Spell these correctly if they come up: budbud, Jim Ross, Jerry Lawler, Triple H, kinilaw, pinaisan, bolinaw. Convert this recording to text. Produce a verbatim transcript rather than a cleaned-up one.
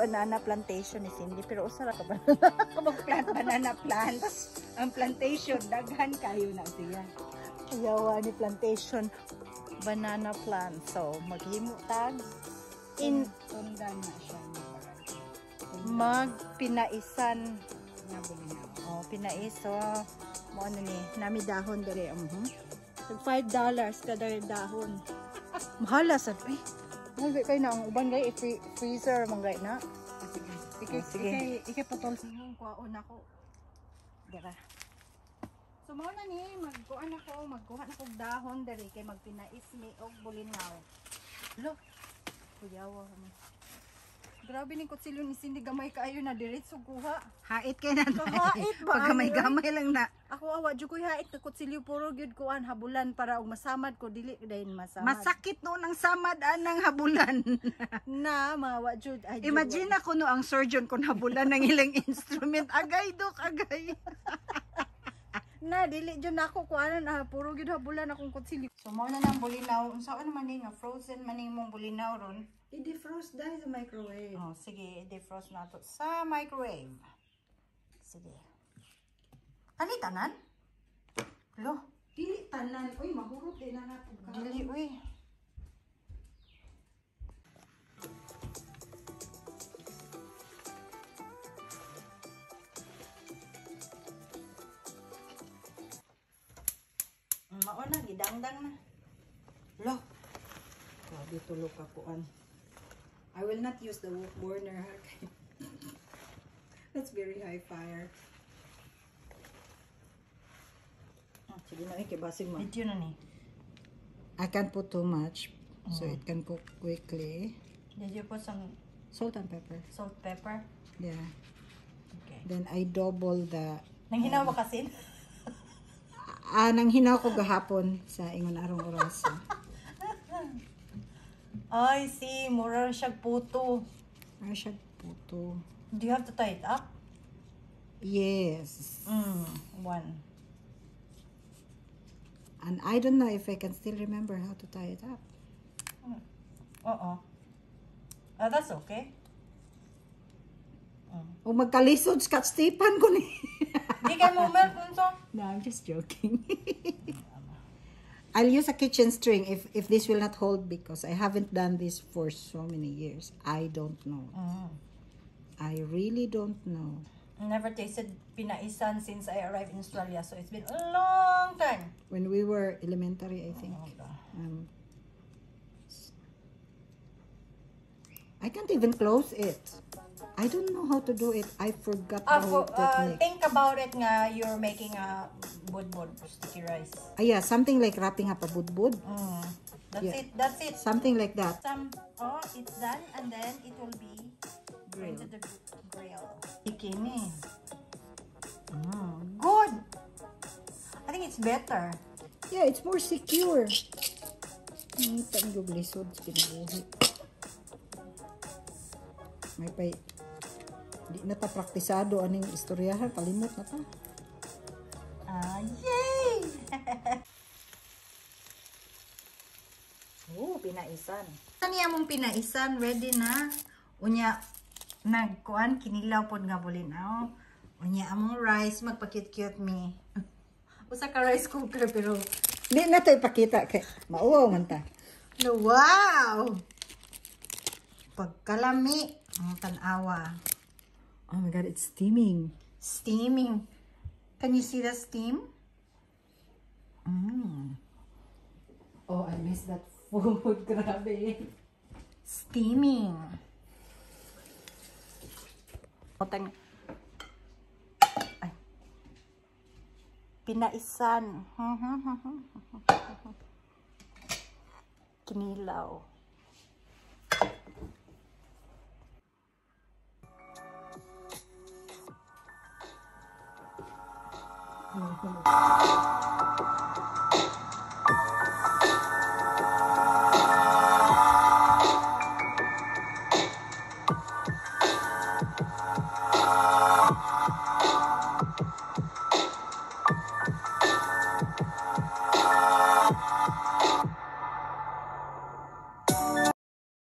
Banana plantation is hindi pero usara ka plant banana plants ang plantation daghan kayo na siya yawa ni plantation banana plant so maghimo tag in tundan na siya mag pinaisan na bolinaw oh pinaiso mo ano ni nami dahon dere mhm five dollars kada dahon mahal sa eh. Hindi kayo na ang uban gay i-freezer mong gay na. Sige. Sige. Ike putol sa mong kuwaon ako. Dara. So mao na ni magkuan ako, magkuhan ako dahon dere kay magpinais ni og bolinaw. Lo. Kuyawa mo. Grabe ni kutsilyo ni sindi gamay kaayo na diretso guha. Hait kay na. Hait ba? Paggamay-gamay lang na. Ako awa jud koy hait kutsilyo puro gyud kuan habulan para og masamad ko dili dayon masamad. Masakit no nang samad anang habulan. Na mawa jud. Imagine ako no ang surgeon kon habulan nang ilang instrument agay dok agay. Na dili jud nako kuanan ah, puro gyud habulan akong kutsilyo. So mao na nang bolinaw unsaon man ni nga frozen man ning mong bolinaw ron. I-defrost dahil sa microwave. Oh, sige, i-defrost na ito sa microwave. Sige. Ano tanan? Lo? Dili tanan. Uy, mahurot din na natin. Dili, uy. Mauna, gidangdang na. Lo? Oh, dito lo kakuan. I will not use the wood burner. That's very high fire. I can't put too much, mm. So it can cook quickly. Did you put some salt and pepper? Salt, pepper. Yeah. Okay. Then I double the. Nang hinaw mo kasi? Ah, nang hinaw ko gahapon sa ingon arong oras. Ay, see, mura siyag puto. Mura siyag puto. Do you have to tie it up? Yes. Mm, one. And I don't know if I can still remember how to tie it up. Uh-oh. Ah, that's okay. O magkalisod, scotch-tapan ko ni. Hindi ka mo milk, unso? No, I'm just joking. I'll use a kitchen string if if this will not hold because I haven't done this for so many years. I don't know. Mm. I really don't know. Never tasted pinaisan since I arrived in Australia, so it's been a long time. When we were elementary, I think. Oh, um, I can't even close it. I don't know how to do it. I forgot uh, the whole for, uh, technique. Think about it nga you're making a budbud sticky rice. Ah, yeah, something like wrapping up a budbud. Mm. That's yeah. it. That's it. Something like that. Some, oh, it's done and then it will be grilled. The grill. Ikini. Mm. Good. I think it's better. Yeah, it's more secure. Mm, may pay di na ta praktisado aning istoryahan kalimot na ta ah yay oh pinaisan kaniya mong pinaisan ready na unya nagkuan kinilaw pod nga bolinaw unya among rice magpakit-cute mi usa ka rice cooker pero di na ta ipakita kay mauwaw man ta no wow pagkalami ang tanawa. Oh my god, it's steaming. Steaming. Can you see the steam? Mm. Oh, I miss that food. Grabe. Steaming. Ay. Pinaisan. Kinilaw. Mm-hmm.